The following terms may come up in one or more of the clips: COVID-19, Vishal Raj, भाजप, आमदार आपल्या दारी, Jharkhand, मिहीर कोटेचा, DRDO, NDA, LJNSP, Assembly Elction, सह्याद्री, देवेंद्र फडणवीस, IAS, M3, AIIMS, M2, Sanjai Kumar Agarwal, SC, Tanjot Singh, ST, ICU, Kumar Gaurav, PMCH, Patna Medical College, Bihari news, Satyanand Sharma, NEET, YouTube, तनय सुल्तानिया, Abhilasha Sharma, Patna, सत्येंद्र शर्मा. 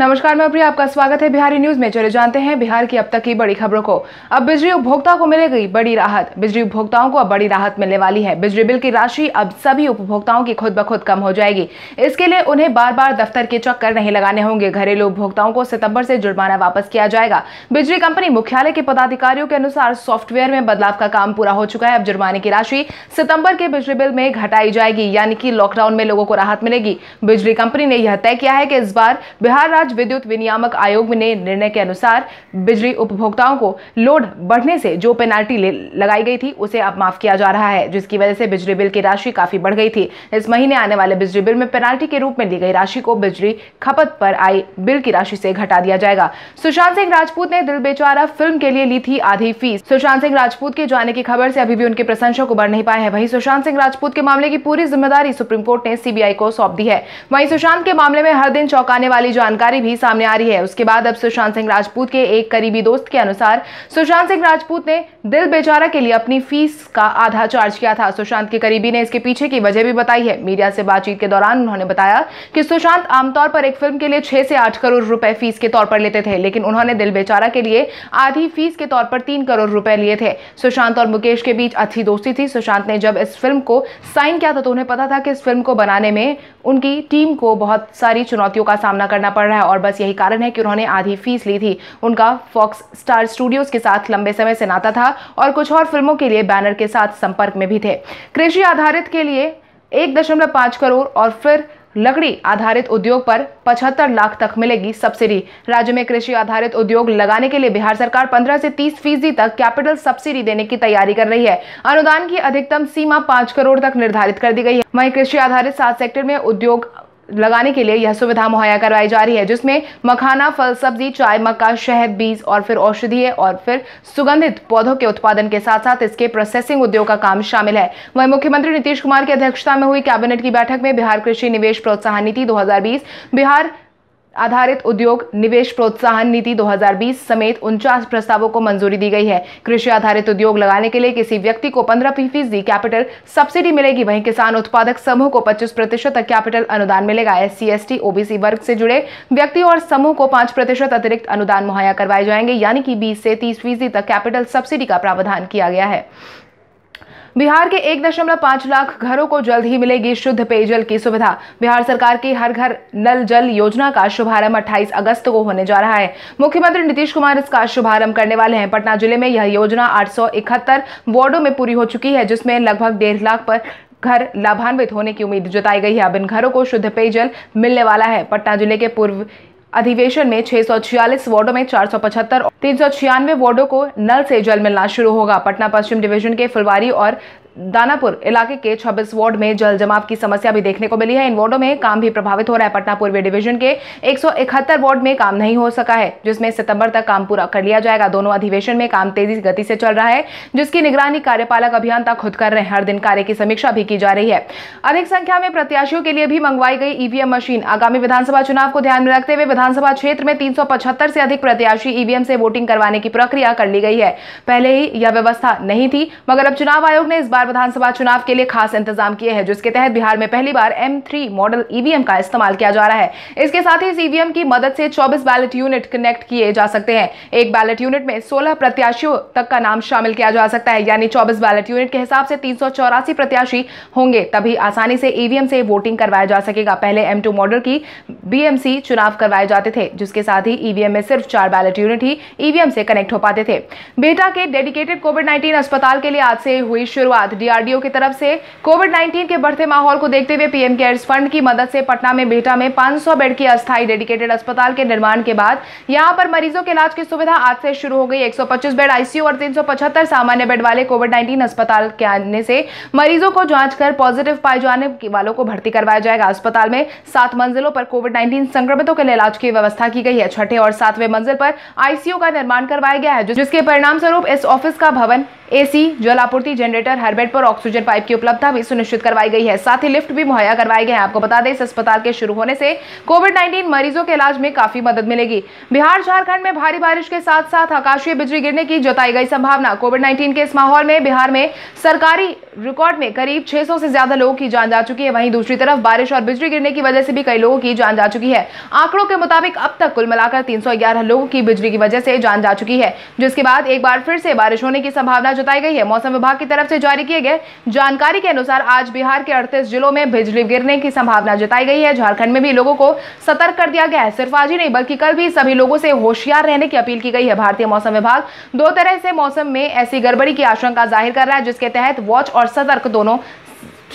नमस्कार, मैं प्रिया, आपका स्वागत है बिहारी न्यूज में। चले जानते हैं बिहार की अब तक की बड़ी खबरों को। अब बिजली उपभोक्ता को मिलेगी बड़ी राहत। बिजली उपभोक्ताओं को अब बड़ी राहत मिलने वाली है। बिजली बिल की राशि अब सभी उपभोक्ताओं की खुद ब खुद कम हो जाएगी। इसके लिए उन्हें बार बार दफ्तर के चक्कर नहीं लगाने होंगे। घरेलू उपभोक्ताओं को सितंबर से जुर्माना वापस किया जाएगा। बिजली कंपनी मुख्यालय के पदाधिकारियों के अनुसार सॉफ्टवेयर में बदलाव का काम पूरा हो चुका है। अब जुर्माने की राशि सितंबर के बिजली बिल में घटाई जाएगी, यानी कि लॉकडाउन में लोगों को राहत मिलेगी। बिजली कंपनी ने यह तय किया है कि इस बार बिहार विद्युत विनियामक आयोग ने निर्णय के अनुसार बिजली उपभोक्ताओं को लोड बढ़ने से जो पेनाल्टी लगाई गई थी उसे अब माफ किया जा रहा है, जिसकी वजह से बिजली बिल की राशि काफी बढ़ गई थी। इस महीने आने वाले बिजली बिल में पेनाल्टी के रूप में ली गई राशि को बिजली खपत पर आई बिल की राशि से घटा दिया जाएगा। सुशांत सिंह राजपूत ने दिल बेचारा फिल्म के लिए ली थी आधी फीस। सुशांत सिंह राजपूत के जाने की खबर से अभी भी उनके प्रशंसक उभर नहीं पाए हैं। वहीं सुशांत सिंह राजपूत के मामले की पूरी जिम्मेदारी सुप्रीम कोर्ट ने सीबीआई को सौंप दी है। वहीं सुशांत के मामले में हर दिन चौंकाने वाली जानकारी भी सामने आ रही है। उसके बाद अब सुशांत सिंह राजपूत के एक करीबी दोस्त के अनुसार सुशांत सिंह राजपूत ने दिल बेचारा के लिए अपनी फीस का आधा चार्ज किया था। सुशांत के करीबी ने इसके पीछे की वजह भी बताई है। मीडिया से बातचीत के दौरान उन्होंने बताया कि सुशांत आमतौर पर एक फिल्म के लिए 6 से 8 करोड़ रुपए फीस के तौर पर लेते थे, लेकिन उन्होंने दिल बेचारा के लिए आधी फीस के तौर पर 3 करोड़ रुपए लिए थे। सुशांत और मुकेश के बीच अच्छी दोस्ती थी। सुशांत ने जब इस फिल्म को साइन किया था तो उन्हें पता था कि इस फिल्म को बनाने में उनकी टीम को बहुत सारी चुनौतियों का सामना करना पड़ रहा है, और बस यही कारण है कि उन्होंने आधी फीस ली थी। उनका फॉक्स स्टार स्टूडियोज के साथ लंबे समय से नाता था और कुछ और फिल्मों के लिए बैनर के साथ संपर्क में भी थे। कृषि आधारित के लिए 1.5 करोड़ और फिर लकड़ी आधारित उद्योग पर 75 लाख तक मिलेगी सब्सिडी। राज्य में कृषि आधारित उद्योग लगाने के लिए बिहार सरकार 15 से 30% तक कैपिटल सब्सिडी देने की तैयारी कर रही है। अनुदान की अधिकतम सीमा 5 करोड़ तक निर्धारित कर दी गई है। वहीं कृषि आधारित 7 सेक्टर में उद्योग लगाने के लिए यह सुविधा मुहैया करवाई जा रही है, जिसमें मखाना, फल, सब्जी, चाय, मक्का, शहद, बीज और फिर औषधीय और फिर सुगंधित पौधों के उत्पादन के साथ साथ इसके प्रोसेसिंग उद्योग का काम शामिल है। वहीं मुख्यमंत्री नीतीश कुमार की अध्यक्षता में हुई कैबिनेट की बैठक में बिहार कृषि निवेश प्रोत्साहन नीति 2020, बिहार आधारित उद्योग निवेश प्रोत्साहन नीति 2020 समेत 49 प्रस्तावों को मंजूरी दी गई है। कृषि आधारित उद्योग लगाने के लिए किसी व्यक्ति को 15% कैपिटल सब्सिडी मिलेगी। वहीं किसान उत्पादक समूह को 25% तक कैपिटल अनुदान मिलेगा। SC, ST, OBC वर्ग से जुड़े व्यक्ति और समूह को 5% अतिरिक्त अनुदान मुहैया करवाए जाएंगे, यानी कि 20 से 30% तक कैपिटल सब्सिडी का प्रावधान किया गया है। बिहार के 1.5 लाख घरों को जल्द ही मिलेगी शुद्ध पेयजल की सुविधा। बिहार सरकार की हर घर नल जल योजना का शुभारंभ 28 अगस्त को होने जा रहा है। मुख्यमंत्री नीतीश कुमार इसका शुभारंभ करने वाले हैं। पटना जिले में यह योजना 871 वार्डों में पूरी हो चुकी है, जिसमें लगभग 1.5 लाख पर घर लाभान्वित होने की उम्मीद जताई गई है। अब इन घरों को शुद्ध पेयजल मिलने वाला है। पटना जिले के पूर्व अधिवेशन में 646 वार्डों में 475 और 396 वार्डों को नल से जल मिलना शुरू होगा। पटना पश्चिम डिवीजन के फुलवारी और दानापुर इलाके के 26 वार्ड में जल जमाव की समस्या भी देखने को मिली है। इन वार्डों में काम भी प्रभावित हो रहा है। पटना पूर्वी डिवीजन के 171 वार्ड में काम नहीं हो सका है, जिसमें सितंबर तक काम पूरा कर लिया जाएगा। दोनों अधिवेशन में काम तेजी गति से चल रहा है, जिसकी निगरानी कार्यपालक अभियंता खुद कर रहे हैं। हर दिन कार्य की समीक्षा भी की जा रही है। अधिक संख्या में प्रत्याशियों के लिए भी मंगवाई गई EVM मशीन। आगामी विधानसभा चुनाव को ध्यान में रखते हुए विधानसभा क्षेत्र में 375 से अधिक प्रत्याशी EVM से वोटिंग करवाने की प्रक्रिया कर ली गई है। पहले ही यह व्यवस्था नहीं थी, मगर अब चुनाव आयोग ने इस बार विधानसभा चुनाव के लिए खास इंतजाम किए हैं, जिसके तहत बिहार में पहली बार M3 मॉडल EVM का इस्तेमाल किया जा रहा है। इसके साथ ही इस EVM की मदद से 24 बैलेट यूनिट कनेक्ट किए जा सकते हैं। एक बैलेट यूनिट में 16 प्रत्याशियों तक का नाम शामिल किया जा सकता है, यानी 24 बैलेट यूनिट के हिसाब से 384 प्रत्याशी होंगे, तभी आसानी से EVM से वोटिंग करवाया जा सकेगा। पहले M2 मॉडल की BMC चुनाव करवाए जाते थे, जिसके साथ ही EVM में सिर्फ 4 बैलेट यूनिट ही EVM से कनेक्ट हो पाते थे। बिहटा के डेडिकेटेड COVID-19 अस्पताल के लिए आज से हुई शुरुआत। DRDO की तरफ से COVID-19 के बढ़ते माहौल को देखते हुए PM केयर्स फंड की मदद से पटना में बिहटा में 500 बेड की अस्थायी डेडिकेटेड अस्पताल के निर्माण के बाद यहां पर मरीजों के इलाज की सुविधा आज से शुरू हो गई। 125 बेड ICU और 375 सामान्य बेड वाले COVID-19 अस्पताल के आने से मरीजों को जांच कर पॉजिटिव पाए जाने वालों को भर्ती करवाया जाएगा। अस्पताल में 7 मंजिलों पर COVID-19 संक्रमितों के लिए इलाज की व्यवस्था की गई है। 6 और 7वें मंजिल पर ICU का निर्माण करवाया गया है, जिसके परिणाम स्वरूप इस ऑफिस का भवन AC, जल आपूर्ति, जनरेटर, हर बेड पर ऑक्सीजन पाइप की उपलब्धता भी सुनिश्चित करवाई गई है। साथ ही लिफ्ट भी मुहैया करवाए गए हैं। आपको बता दें, इस अस्पताल के शुरू होने से COVID-19 मरीजों के इलाज में काफी मदद मिलेगी। बिहार झारखंड में भारी बारिश के साथ साथ आकाशीय बिजली गिरने की जताई गई संभावना। COVID-19 के इस माहौल में बिहार में सरकारी रिकॉर्ड में करीब 600 से ज्यादा लोगों की जान जा चुकी है। वहीं दूसरी तरफ बारिश और बिजली गिरने की वजह से भी कई लोगों की जान जा चुकी है। आंकड़ों के मुताबिक अब तक कुल मिलाकर 311 लोगों की बिजली की वजह से जान जा चुकी है, जिसके बाद एक बार फिर से बारिश होने की संभावना जताई गई है। मौसम विभाग की तरफ से जारी किए गए जानकारी के अनुसार आज बिहार के 38 जिलों में बिजली गिरने की संभावना जताई गई है। झारखंड में भी लोगों को सतर्क कर दिया गया है। सिर्फ आज ही नहीं बल्कि कल भी सभी लोगों से होशियार रहने की अपील की गई है। भारतीय मौसम विभाग दो तरह से मौसम में ऐसी गड़बड़ी की आशंका जाहिर कर रहा है, जिसके तहत वॉच और सतर्क दोनों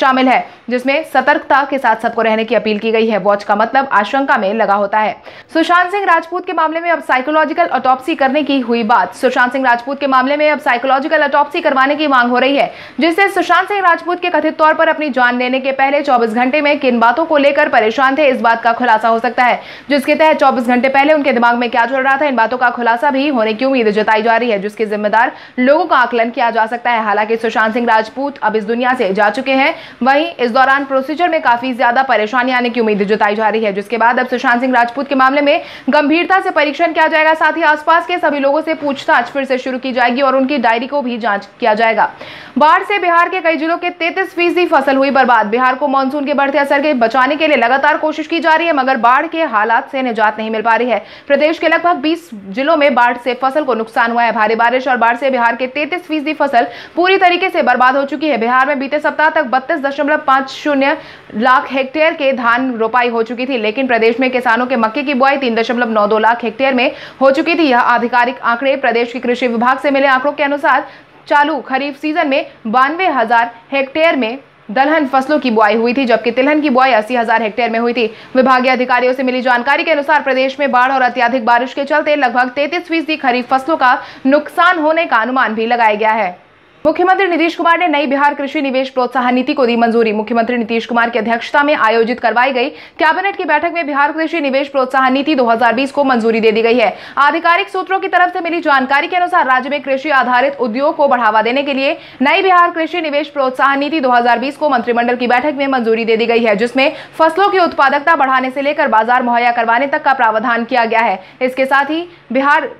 शामिल है, जिसमें सतर्कता के साथ सबको रहने की अपील की गई है। वॉच का मतलब आशंका में लगा होता है। सुशांत सिंह राजपूत के मामले में अब साइकोलॉजिकल ऑटोप्सी करने की हुई बात। सुशांत सिंह राजपूत के मामले में अब साइकोलॉजिकल ऑटोप्सी करवाने की मांग हो रही है, जिससे सुशांत सिंह राजपूत के कथित तौर पर अपनी जान लेने के पहले 24 घंटे में किन बातों को लेकर परेशान थे, इस बात का खुलासा हो सकता है। जिसके तहत 24 घंटे पहले उनके दिमाग में क्या चल रहा था, इन बातों का खुलासा भी होने की उम्मीद जताई जा रही है, जिसके जिम्मेदार लोगों का आकलन किया जा सकता है। हालांकि सुशांत सिंह राजपूत अब इस दुनिया से जा चुके हैं, वहीं इस दौरान प्रोसीजर में काफी ज्यादा परेशानी आने की उम्मीद जताई जा रही है, जिसके बाद अब सुशांत सिंह राजपूत के मामले में गंभीरता से परीक्षण किया जाएगा। साथ ही आसपास के सभी लोगों से पूछताछ फिर से शुरू की जाएगी और उनकी डायरी को भी जांच किया जाएगा। बाढ़ से बिहार के कई जिलों के 33% फसल हुई बर्बाद। बिहार को मानसून के बढ़ते असर के बचाने के लिए लगातार कोशिश की जा रही है, मगर बाढ़ के हालात से निजात नहीं मिल पा रही है। प्रदेश के लगभग 20 जिलों में बाढ़ से फसल को नुकसान हुआ है। भारी बारिश और बाढ़ से बिहार के 33% फसल पूरी तरीके से बर्बाद हो चुकी है। बिहार में बीते सप्ताह तक 32.50 लाख हेक्टेयर के धान रोपाई हो चुकी थी, लेकिन प्रदेश में किसानों के मक्के की बुआई 3.92 लाख हेक्टेयर में हो चुकी थी। यह आधिकारिक आंकड़े प्रदेश के कृषि विभाग से मिले आंकड़ों के अनुसार चालू खरीफ सीजन में 92,000 हेक्टेयर में दलहन फसलों की बुआई हुई थी, जबकि तिलहन की बुआई 80,000 हेक्टेयर में हुई थी। विभागीय अधिकारियों से मिली जानकारी के अनुसार प्रदेश में बाढ़ और अत्यधिक बारिश के चलते लगभग 33% खरीफ फसलों का नुकसान होने का अनुमान भी लगाया गया है। मुख्यमंत्री नीतीश कुमार ने नई बिहार कृषि निवेश प्रोत्साहन नीति को दी मंजूरी। मुख्यमंत्री नीतीश कुमार की अध्यक्षता में आयोजित करवाई गई कैबिनेट की बैठक में बिहार कृषि निवेश प्रोत्साहन नीति 2020 को मंजूरी दे दी गई है। आधिकारिक सूत्रों की तरफ से मिली जानकारी के अनुसार राज्य में कृषि आधारित उद्योग को बढ़ावा देने के लिए नई बिहार कृषि निवेश प्रोत्साहन नीति 2020 को मंत्रिमंडल की बैठक में मंजूरी दे दी गई है, जिसमें फसलों की उत्पादकता बढ़ाने से लेकर बाजार मुहैया करवाने तक का प्रावधान किया गया है। इसके साथ ही बिहार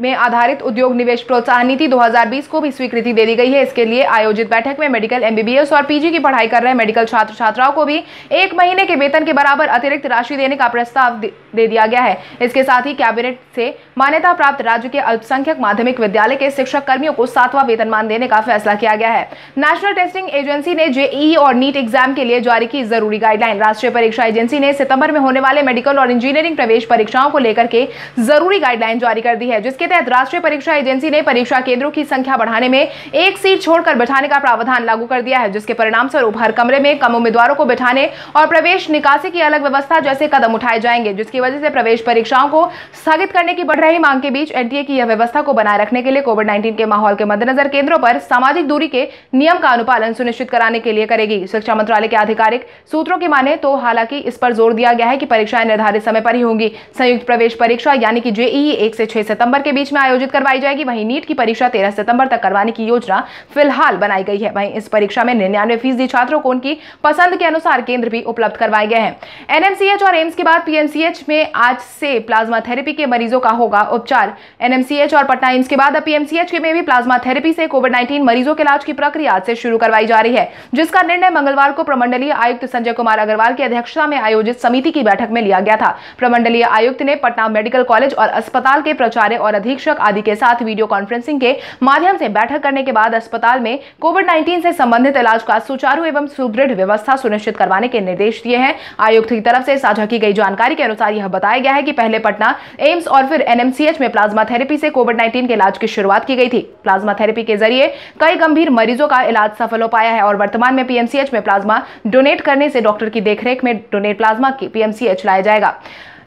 में आधारित उद्योग निवेश प्रोत्साहन नीति 2020 को भी स्वीकृति दे दी गई है। इसके लिए आयोजित बैठक में मेडिकल एमबीबीएस और पीजी की पढ़ाई कर रहे मेडिकल छात्र छात्राओं को भी 1 महीने के वेतन के बराबर अतिरिक्त राशि देने का प्रस्ताव दे दिया गया है। इसके साथ ही कैबिनेट से मान्यता प्राप्त राज्य के अल्पसंख्यक माध्यमिक विद्यालय के शिक्षक कर्मियों को 7वां वेतनमान देने का फैसला किया गया है। नेशनल टेस्टिंग एजेंसी ने जेईई और नीट एग्जाम के लिए जारी की जरूरी गाइडलाइन। राष्ट्रीय परीक्षा एजेंसी ने सितंबर में होने वाले मेडिकल और इंजीनियरिंग प्रवेश परीक्षाओं को लेकर के जरूरी गाइडलाइन जारी कर दी है, इसके तहत राष्ट्रीय परीक्षा एजेंसी ने परीक्षा केंद्रों की संख्या बढ़ाने में 1 सीट छोड़कर बैठाने का प्रावधान लागू कर दिया है, जिसके परिणाम स्वरूप हर कमरे में कम उम्मीदवारों को बैठाने और प्रवेश निकासी की अलग व्यवस्था जैसे कदम उठाए जाएंगे, जिसकी वजह से प्रवेश परीक्षाओं को स्थगित करने की बढ़ रही मांग के बीच एनटीए की यह व्यवस्था को बनाए रखने के लिए कोविड-19 के माहौल के मद्देनजर केंद्रों पर सामाजिक दूरी के नियम का अनुपालन सुनिश्चित कराने के लिए करेगी। शिक्षा मंत्रालय के आधिकारिक सूत्रों की माने तो हालांकि इस पर जोर दिया गया है कि परीक्षाएं निर्धारित समय पर ही होंगी। संयुक्त प्रवेश परीक्षा यानी कि जेईई 1 से 6 सितंबर के बीच में आयोजित करवाई जाएगी। वहीं नीट की परीक्षा 13 सितंबर तक करवाने की योजना फिलहाल बनाई गई है। वहीं इस परीक्षा में 99% छात्रों को उनकी पसंद के अनुसार केंद्र भी उपलब्ध करवाए गए हैं। एनएमसीएच और एम्स के बाद पीएमसीएच में आज से प्लाज्माथेरेपी के मरीजों का होगा उपचार। एनएमसीएच और पटना एम्स के बाद अब पीएमसीएच में भी प्लाज्माथेरेपी से कोविड-19 मरीजों के इलाज की प्रक्रिया आज से शुरू करवाई जा रही है, जिसका निर्णय मंगलवार को प्रमंडलीय आयुक्त संजय कुमार अग्रवाल की अध्यक्षता में आयोजित समिति की बैठक में लिया गया था। प्रमंडलीय आयुक्त ने पटना मेडिकल कॉलेज और अस्पताल के प्राचार्य और अधीक्षक आदि के साथ वीडियो कॉन्फ्रेंसिंग के माध्यम से बैठक करने के बाद अस्पताल में कोविड-19 से संबंधित इलाज का सुचारू एवं सुदृढ़ व्यवस्था सुनिश्चित करवाने के निर्देश दिए हैं। आयुक्त की तरफ से साझा की गई जानकारी के अनुसार यह बताया गया है कि पहले पटना एम्स और फिर एनएमसीएच में प्लाज्मा थेरेपी से कोविड-19 के इलाज की शुरुआत की गई थी। प्लाज्मा थेरेपी के जरिए कई गंभीर मरीजों का इलाज सफल हो पाया है और वर्तमान में पीएमसीएच में प्लाज्मा डोनेट करने से डॉक्टर की देखरेख में डोनेट प्लाज्मा पीएमसीएच लाया जाएगा।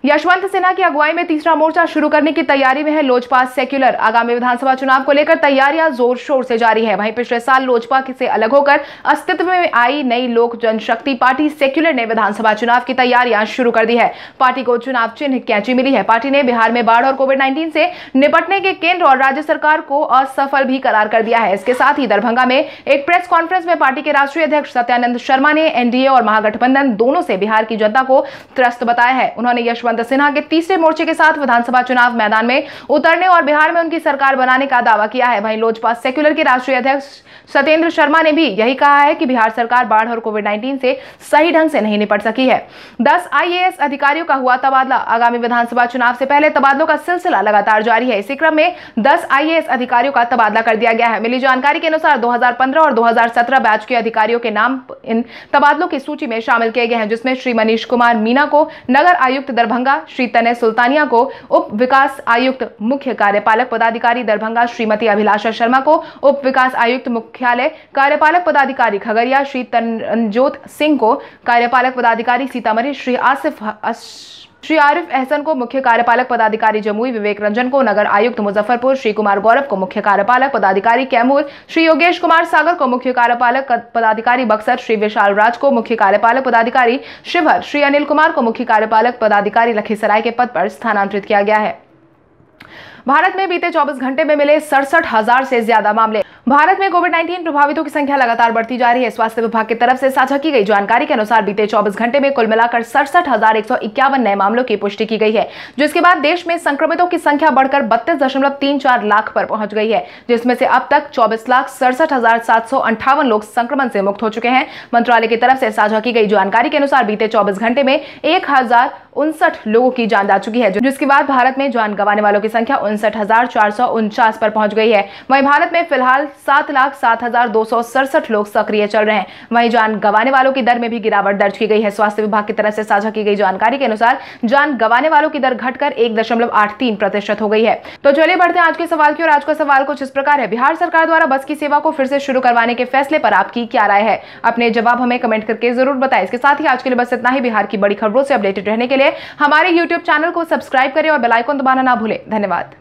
यशवंत सिन्हा की अगुवाई में तीसरा मोर्चा शुरू करने की तैयारी में है लोजपा सेक्युलर। आगामी विधानसभा चुनाव को लेकर तैयारियां जोर शोर से जारी है। वहीं पिछले साल लोजपा से अलग होकर अस्तित्व में आई नई लोक जनशक्ति पार्टी सेक्युलर ने विधानसभा चुनाव की तैयारियां शुरू कर दी है। पार्टी को चुनाव चिन्ह कैंची मिली है। पार्टी ने बिहार में बाढ़ और कोविड-19 से निपटने के केंद्र और राज्य सरकार को असफल भी करार कर दिया है। इसके साथ ही दरभंगा में एक प्रेस कॉन्फ्रेंस में पार्टी के राष्ट्रीय अध्यक्ष सत्यानंद शर्मा ने एनडीए और महागठबंधन दोनों से बिहार की जनता को त्रस्त बताया है। उन्होंने यशवंत यशवंत सिन्हा के तीसरे मोर्चे के साथ विधानसभा चुनाव मैदान में उतरने और बिहार में उनकी सरकार बनाने का दावा किया है। वहीं लोजपा सेक्युलर के राष्ट्रीय अध्यक्ष सत्येंद्र शर्मा ने भी यही कहा है कि बिहार सरकार बाढ़ और कोविड-19 से सही ढंग से नहीं निपट सकी है। 10 IAS अधिकारियों का हुआ तबादला। आगामी विधानसभा चुनाव से पहले तबादलों का सिलसिला लगातार जारी है। इसी क्रम में 10 IAS अधिकारियों का तबादला कर दिया गया है। मिली जानकारी के अनुसार 2015 और 2017 बैच के अधिकारियों के नाम इन तबादलों की सूची में शामिल किए गए हैं, जिसमें श्री मनीष कुमार मीना को नगर आयुक्त दरभंगा, श्री तनय सुल्तानिया को उप विकास आयुक्त मुख्य कार्यपालक पदाधिकारी दरभंगा, श्रीमती अभिलाषा शर्मा को उप विकास आयुक्त मुख्यालय कार्यपालक पदाधिकारी खगड़िया, श्री तनजोत सिंह को कार्यपालक पदाधिकारी सीतामढ़ी, श्री आरिफ अहसन को मुख्य कार्यपालक पदाधिकारी जमुई, विवेक रंजन को नगर आयुक्त मुजफ्फरपुर, श्री कुमार गौरव को मुख्य कार्यपालक पदाधिकारी कैमूर, श्री योगेश कुमार सागर को मुख्य कार्यपालक पदाधिकारी बक्सर, श्री विशाल राज को मुख्य कार्यपालक पदाधिकारी शिवहर, श्री अनिल कुमार को मुख्य कार्यपालक पदाधिकारी लखीसराय के पद पर स्थानांतरित किया गया है। भारत में बीते 24 घंटे में मिले 67,000 से ज्यादा मामले। भारत में कोविड-19 प्रभावितों की संख्या लगातार बढ़ती जा रही है। स्वास्थ्य विभाग की तरफ से साझा की गई जानकारी के अनुसार बीते 24 घंटे में कुल मिलाकर 67,151 नए मामलों की पुष्टि की गई है, जिसके बाद देश में संक्रमितों की संख्या बढ़कर 32.34 लाख पर पहुंच गई है, जिसमें से अब तक 24,67,758 लोग संक्रमण से मुक्त हो चुके हैं। मंत्रालय की तरफ से साझा की गई जानकारी के अनुसार बीते 24 घंटे में 1,059 लोगों की जान जा चुकी है, जिसके बाद भारत में जान गंवाने वालों की संख्या 59,449 पर पहुंच गई है। वहीं भारत में फिलहाल 7,07,267 लोग सक्रिय चल रहे हैं। वहीं जान गंवाने वालों की दर में भी गिरावट दर्ज की गई है। स्वास्थ्य विभाग की तरफ से साझा की गई जानकारी के अनुसार जान गंवाने वालों की दर घटकर 1.83% हो गई है। तो चलिए बढ़ते हैं आज के सवाल की ओर। आज का सवाल कुछ इस प्रकार है, बिहार सरकार द्वारा बस की सेवा को फिर से शुरू करवाने के फैसले पर आपकी क्या राय है? अपने जवाब हमें कमेंट करके जरूर बताएं। इसके साथ ही आज के लिए बस इतना ही। बिहार की बड़ी खबरों से अपडेटेड रहने के लिए हमारे YouTube चैनल को सब्सक्राइब करें और बेल आइकन दबाना ना भूलें। धन्यवाद।